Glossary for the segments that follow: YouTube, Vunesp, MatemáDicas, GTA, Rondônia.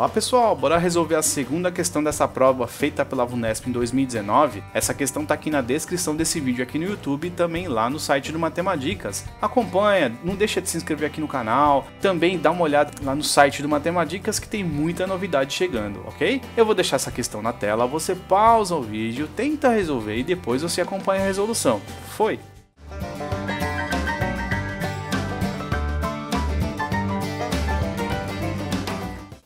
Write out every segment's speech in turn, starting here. Olá pessoal, bora resolver a segunda questão dessa prova feita pela Vunesp em 2019. Essa questão tá aqui na descrição desse vídeo aqui no YouTube e também lá no site do MatemáDicas. Acompanha, não deixa de se inscrever aqui no canal, também dá uma olhada lá no site do MatemáDicas que tem muita novidade chegando, ok? Eu vou deixar essa questão na tela, você pausa o vídeo, tenta resolver e depois você acompanha a resolução. Foi!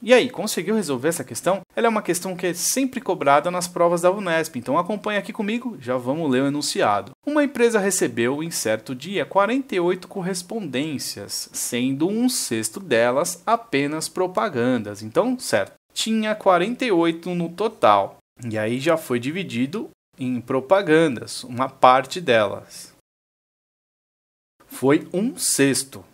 E aí, conseguiu resolver essa questão? Ela é uma questão que é sempre cobrada nas provas da Vunesp, então acompanha aqui comigo, já vamos ler o enunciado. Uma empresa recebeu, em certo dia, 48 correspondências, sendo 1/6 delas apenas propagandas. Então, certo, tinha 48 no total, e aí já foi dividido em propagandas, uma parte delas. Foi 1/6.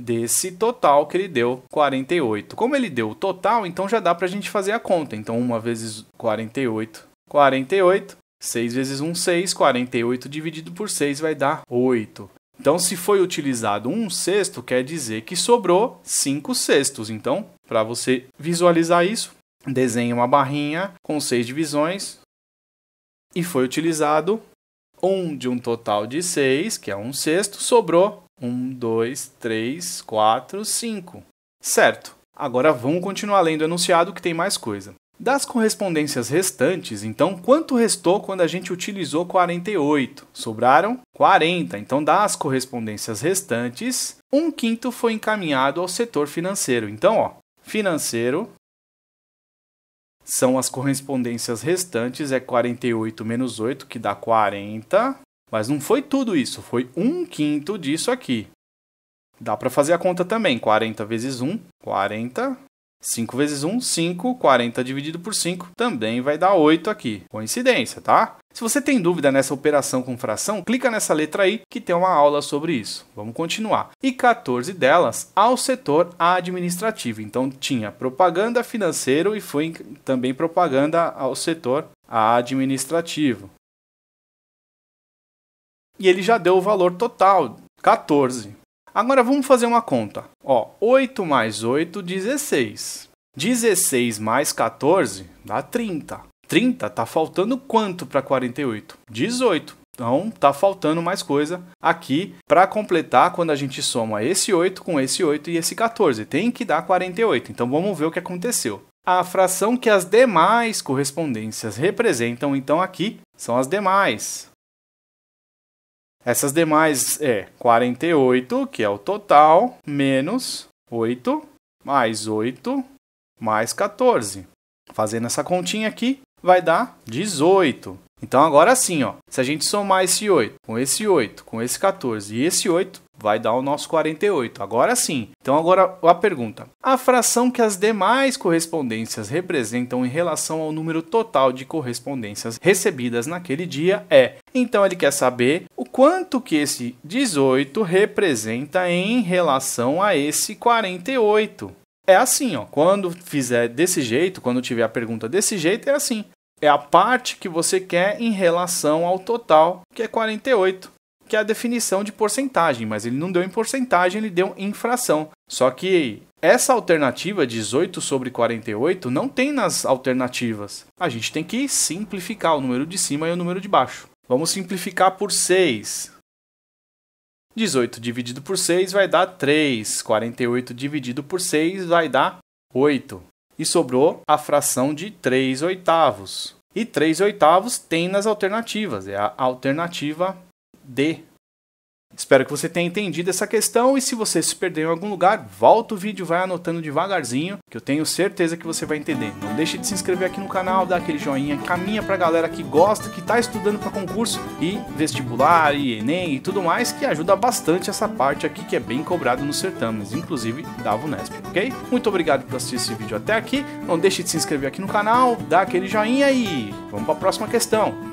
Desse total que ele deu 48. Como ele deu o total, então já dá pra gente fazer a conta. Então 1 vezes 48, 48. 6 vezes 1, 6. 48 dividido por 6 vai dar 8. Então se foi utilizado 1/6, quer dizer que sobrou 5/6. Então, para você visualizar isso, desenhe uma barrinha com 6 divisões. E foi utilizado 1 de um total de 6, que é 1/6, sobrou 1, 2, 3, 4, 5. Certo, agora vamos continuar lendo o enunciado que tem mais coisa. Das correspondências restantes, então, quanto restou quando a gente utilizou 48? Sobraram 40, então das correspondências restantes, 1/5 foi encaminhado ao setor financeiro. Então, ó, financeiro são as correspondências restantes, é 48 menos 8, que dá 40. Mas não foi tudo isso, foi 1/5 disso aqui. Dá para fazer a conta também. 40 vezes 1, 40. 5 vezes 1, 5. 40 dividido por 5 também vai dar 8 aqui. Coincidência, tá? Se você tem dúvida nessa operação com fração, clica nessa letra aí que tem uma aula sobre isso. Vamos continuar. E 14 delas ao setor administrativo. Então, tinha propaganda financeiro e foi também propaganda ao setor administrativo. E ele já deu o valor total, 14. Agora vamos fazer uma conta. Ó, 8 mais 8, 16. 16 mais 14 dá 30. 30 tá faltando quanto para 48? 18. Então tá faltando mais coisa aqui para completar quando a gente soma esse 8 com esse 8 e esse 14. Tem que dar 48. Então vamos ver o que aconteceu. A fração que as demais correspondências representam, então aqui são as demais. Essas demais é 48, que é o total, menos 8, mais 8, mais 14. Fazendo essa continha aqui, vai dar 18. Então, agora sim, ó, se a gente somar esse 8, com esse 8, com esse 14 e esse 8, vai dar o nosso 48. Agora sim. Então, agora a pergunta. A fração que as demais correspondências representam em relação ao número total de correspondências recebidas naquele dia é... Então, ele quer saber o quanto que esse 18 representa em relação a esse 48. É assim, ó, quando fizer desse jeito, quando tiver a pergunta desse jeito, é assim. É a parte que você quer em relação ao total, que é 48, que é a definição de porcentagem, mas ele não deu em porcentagem, ele deu em fração. Só que essa alternativa, 18 sobre 48, não tem nas alternativas. A gente tem que simplificar o número de cima e o número de baixo. Vamos simplificar por 6. 18 dividido por 6 vai dar 3. 48 dividido por 6 vai dar 8. E sobrou a fração de 3/8. E 3/8 tem nas alternativas, é a alternativa D. Espero que você tenha entendido essa questão e se você se perdeu em algum lugar, volta o vídeo, vai anotando devagarzinho, que eu tenho certeza que você vai entender. Não deixe de se inscrever aqui no canal, dá aquele joinha, caminha pra galera que gosta, que tá estudando para concurso e vestibular e Enem e tudo mais, que ajuda bastante essa parte aqui que é bem cobrado nos certames, inclusive da Vunesp, ok? Muito obrigado por assistir esse vídeo até aqui, não deixe de se inscrever aqui no canal, dá aquele joinha e vamos para a próxima questão.